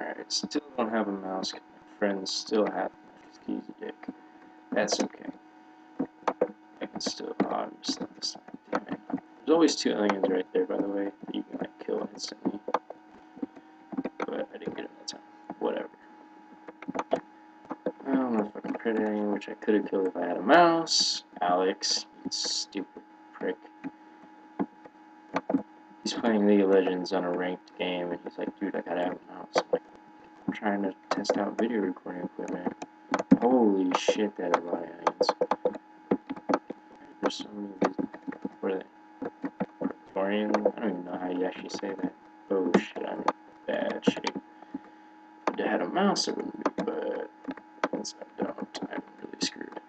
Alright, still don't have a mouse. My friends still have keys dick. That's okay. I can still just let this slide. Damn it. There's always two aliens right there, by the way, that you can like kill instantly. But I didn't get it that time. Whatever. I don't know if I can credit anyone, which I could have killed if I had a mouse. Alex, you stupid prick. He's playing League of Legends on a ranked game, and he's like, dude, I gotta have a mouse. I'm like, I'm trying to test out video recording equipment. Holy shit, that is a lot of aliens. There's so many of these. What are they? Praetorian? I don't even know how you actually say that. Oh shit, I'm in bad shape. If I had a mouse, it wouldn't be, but since I don't, I'm really screwed.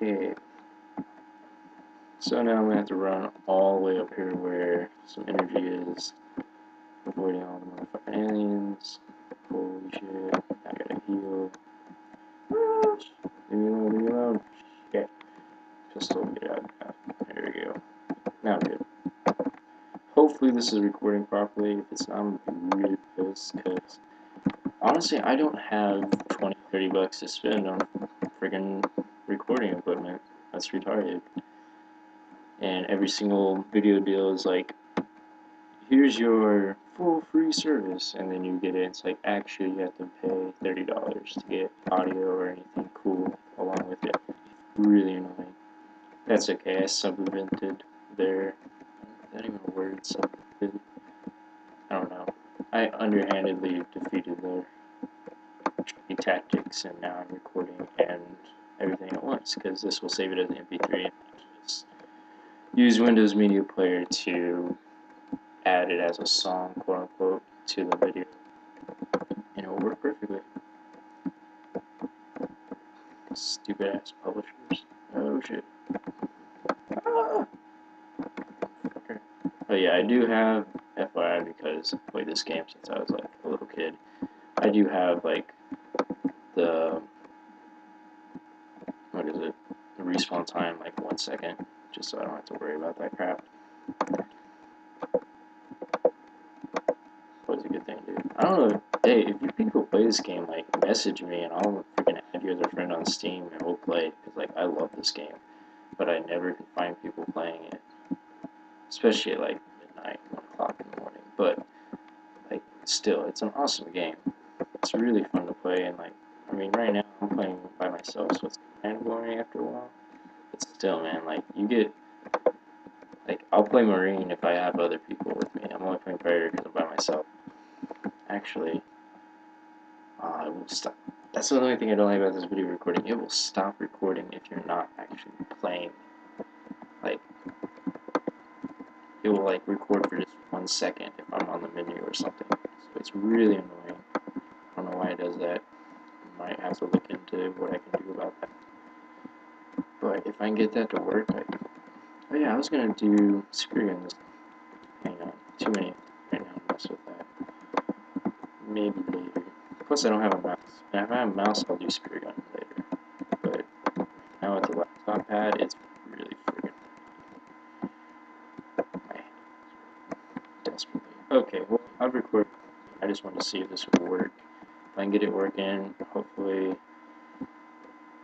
Okay. So now I'm going to have to run all the way up here where some energy is, avoiding all the motherfucking aliens. Holy shit, I gotta heal. Leave me alone, leave me alone. Shit. Pistol, get out. There we go. Now I'm good. Hopefully this is recording properly. If it's not, I'm going to be really pissed, because honestly, I don't have 20, 30 bucks to spend on friggin' recording equipment. That's retarded. And every single video deal is like, here's your full free service, and then you get it. It's like, actually, you have to pay $30 to get audio or anything cool along with it. Really annoying. That's okay, I subvented their, is that even a word, subvented? I don't know. I underhandedly defeated their tricky tactics, and now I'm recording and everything at once, because this will save it as an MP3. And just use Windows Media Player to add it as a song, quote unquote, to the video, and it will work perfectly. Stupid ass publishers. Oh shit. Ah. Okay. Oh yeah, I do have, FYI, because I played this game since I was like a little kid, I do have like the, what is it, the respawn time, like 1 second. Just so I don't have to worry about that crap. That was a good thing, dude. I don't know. Hey, if you people play this game, like, message me and I'll freaking add you as a friend on Steam and we'll play it. Because, like, I love this game. But I never can find people playing it. Especially at, like, midnight, 1 o'clock in the morning. But, like, still, it's an awesome game. It's really fun to play. And, like, I mean, right now I'm playing by myself, so it's kind of boring after a while. But still, man, like, you get, like, I'll play Marine if I have other people with me. I'm only playing Predator because I'm by myself. Actually, I will stop. That's the only thing I don't like about this video recording. It will stop recording if you're not actually playing. Like, it will, like, record for just 1 second if I'm on the menu or something. So it's really annoying. I don't know why it does that. I might have to look into what I can do about that. But if I can get that to work, like, oh yeah, I was gonna do spearguns. Hang on, too many right now to mess with that. Maybe later. Plus, I don't have a mouse. Now, if I have a mouse, I'll do spear gun later. But now with the laptop pad, it's really freaking annoying. Desperately. Okay, well, I'll record. I just want to see if this will work. If I can get it working, hopefully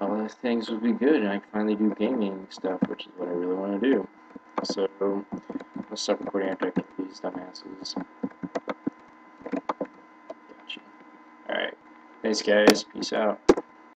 all those things will be good, and I can finally do gaming stuff, which is what I really want to do. So, I'll stop recording after I get these dumbasses. Gotcha. Alright. Thanks, guys. Peace out.